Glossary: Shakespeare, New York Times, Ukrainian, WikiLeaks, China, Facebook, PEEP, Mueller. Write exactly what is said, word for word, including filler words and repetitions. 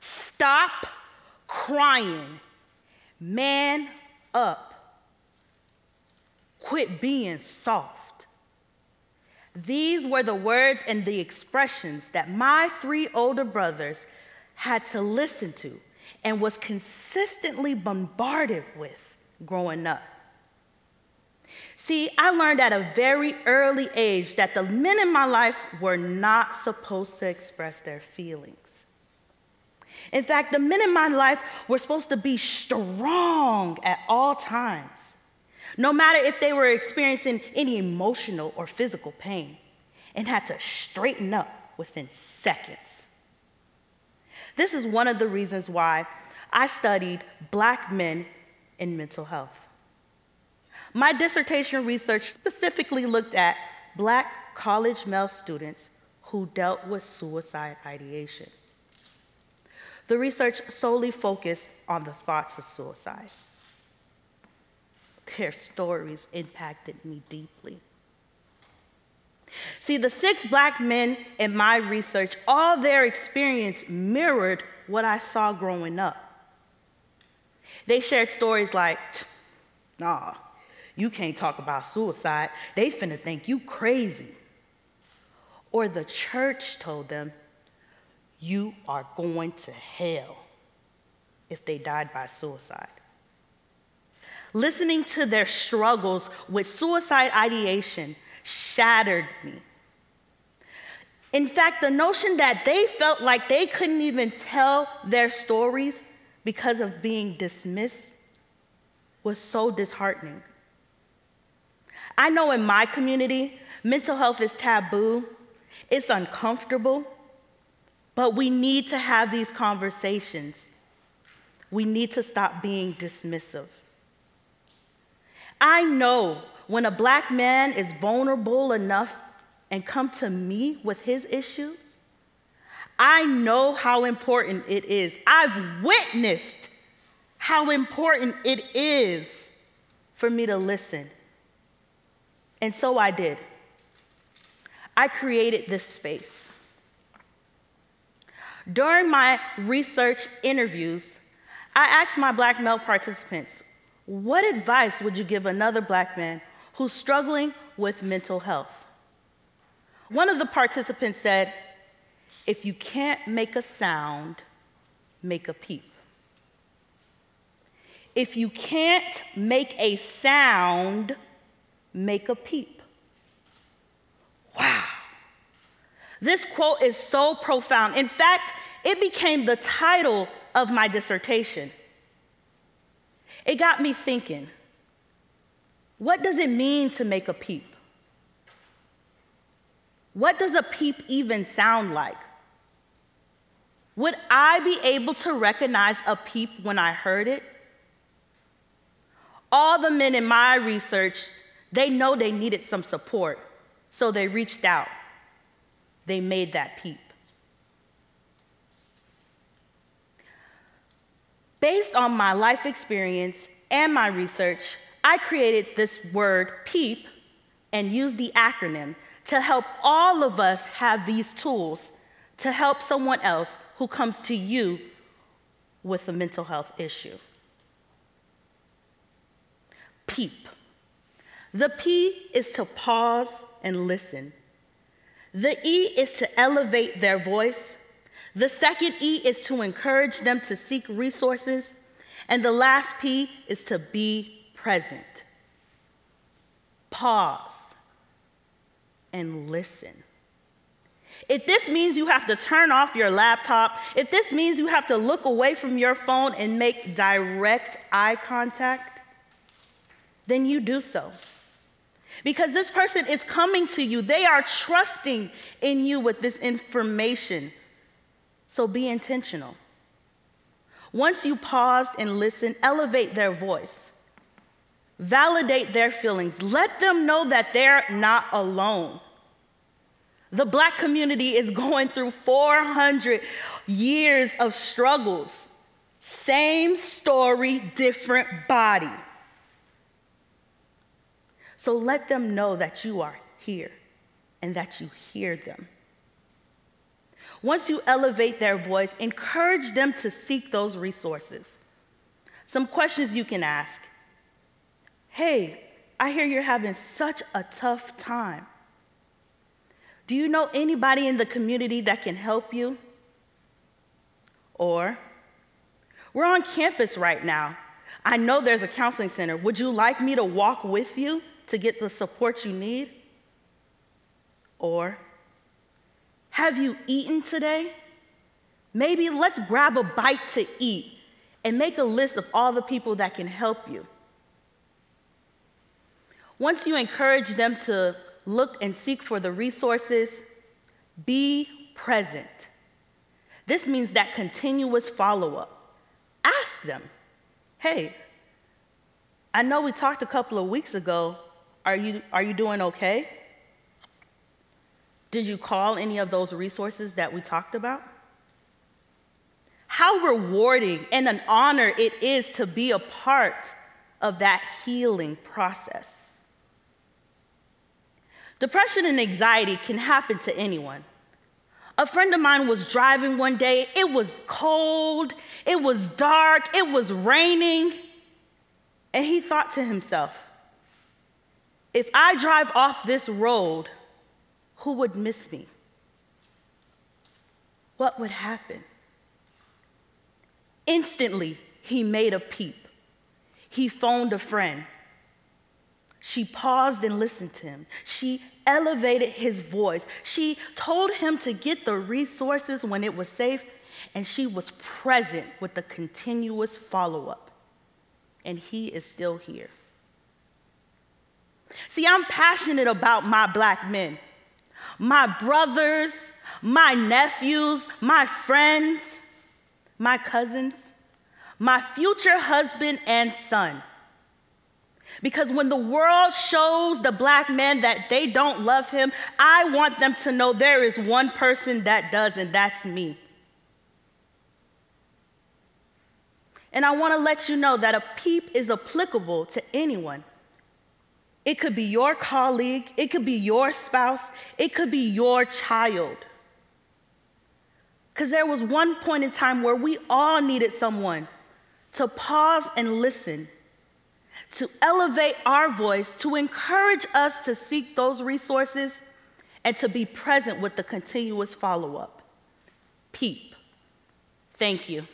Stop crying. Man up. Quit being soft. These were the words and the expressions that my three older brothers had to listen to and was consistently bombarded with growing up. See, I learned at a very early age that the men in my life were not supposed to express their feelings. In fact, the men in my life were supposed to be strong at all times, no matter if they were experiencing any emotional or physical pain, and had to straighten up within seconds. This is one of the reasons why I studied Black men in mental health. My dissertation research specifically looked at Black college male students who dealt with suicide ideation. The research solely focused on the thoughts of suicide. Their stories impacted me deeply. See, the six Black men in my research, all their experience mirrored what I saw growing up. They shared stories like, nah, you can't talk about suicide. They finna think you crazy. Or the church told them, you are going to hell if they died by suicide. Listening to their struggles with suicide ideation shattered me. In fact, the notion that they felt like they couldn't even tell their stories because of being dismissed was so disheartening. I know in my community, mental health is taboo, it's uncomfortable, but we need to have these conversations. We need to stop being dismissive. I know when a Black man is vulnerable enough and comes to me with his issues, I know how important it is. I've witnessed how important it is for me to listen. And so I did. I created this space. During my research interviews, I asked my Black male participants, what advice would you give another Black man who's struggling with mental health? One of the participants said, if you can't make a sound, make a peep. If you can't make a sound, make a peep. Wow. This quote is so profound. In fact, it became the title of my dissertation. It got me thinking, what does it mean to make a peep? What does a peep even sound like? Would I be able to recognize a peep when I heard it? All the men in my research, they know they needed some support, so they reached out. They made that peep. Based on my life experience and my research, I created this word PEEP and used the acronym to help all of us have these tools to help someone else who comes to you with a mental health issue. PEEP. The P is to pause and listen. The E is to elevate their voice. The second E is to encourage them to seek resources. And the last P is to be present. Pause and listen. If this means you have to turn off your laptop, if this means you have to look away from your phone and make direct eye contact, then you do so. Because this person is coming to you. They are trusting in you with this information. So be intentional. Once you pause and listen, elevate their voice. Validate their feelings. Let them know that they're not alone. The Black community is going through four hundred years of struggles. Same story, different body. So let them know that you are here and that you hear them. Once you elevate their voice, encourage them to seek those resources. Some questions you can ask. Hey, I hear you're having such a tough time. Do you know anybody in the community that can help you? Or, we're on campus right now. I know there's a counseling center. Would you like me to walk with you to get the support you need? Or, have you eaten today? Maybe let's grab a bite to eat and make a list of all the people that can help you. Once you encourage them to look and seek for the resources, be present. This means that continuous follow-up. Ask them, hey, I know we talked a couple of weeks ago. Are you, are you doing okay? Did you call any of those resources that we talked about? How rewarding and an honor it is to be a part of that healing process. Depression and anxiety can happen to anyone. A friend of mine was driving one day. It was cold, it was dark, it was raining. And he thought to himself, if I drive off this road, who would miss me? What would happen? Instantly, he made a PEEP. He phoned a friend. She paused and listened to him. She elevated his voice. She told him to get the resources when it was safe, and she was present with the continuous follow-up. And he is still here. See, I'm passionate about my Black men, my brothers, my nephews, my friends, my cousins, my future husband and son. Because when the world shows the Black man that they don't love him, I want them to know there is one person that does, and that's me. And I want to let you know that a PEEP is applicable to anyone. It could be your colleague, it could be your spouse, it could be your child. Because there was one point in time where we all needed someone to pause and listen, to elevate our voice, to encourage us to seek those resources, and to be present with the continuous follow-up. PEEP. Thank you.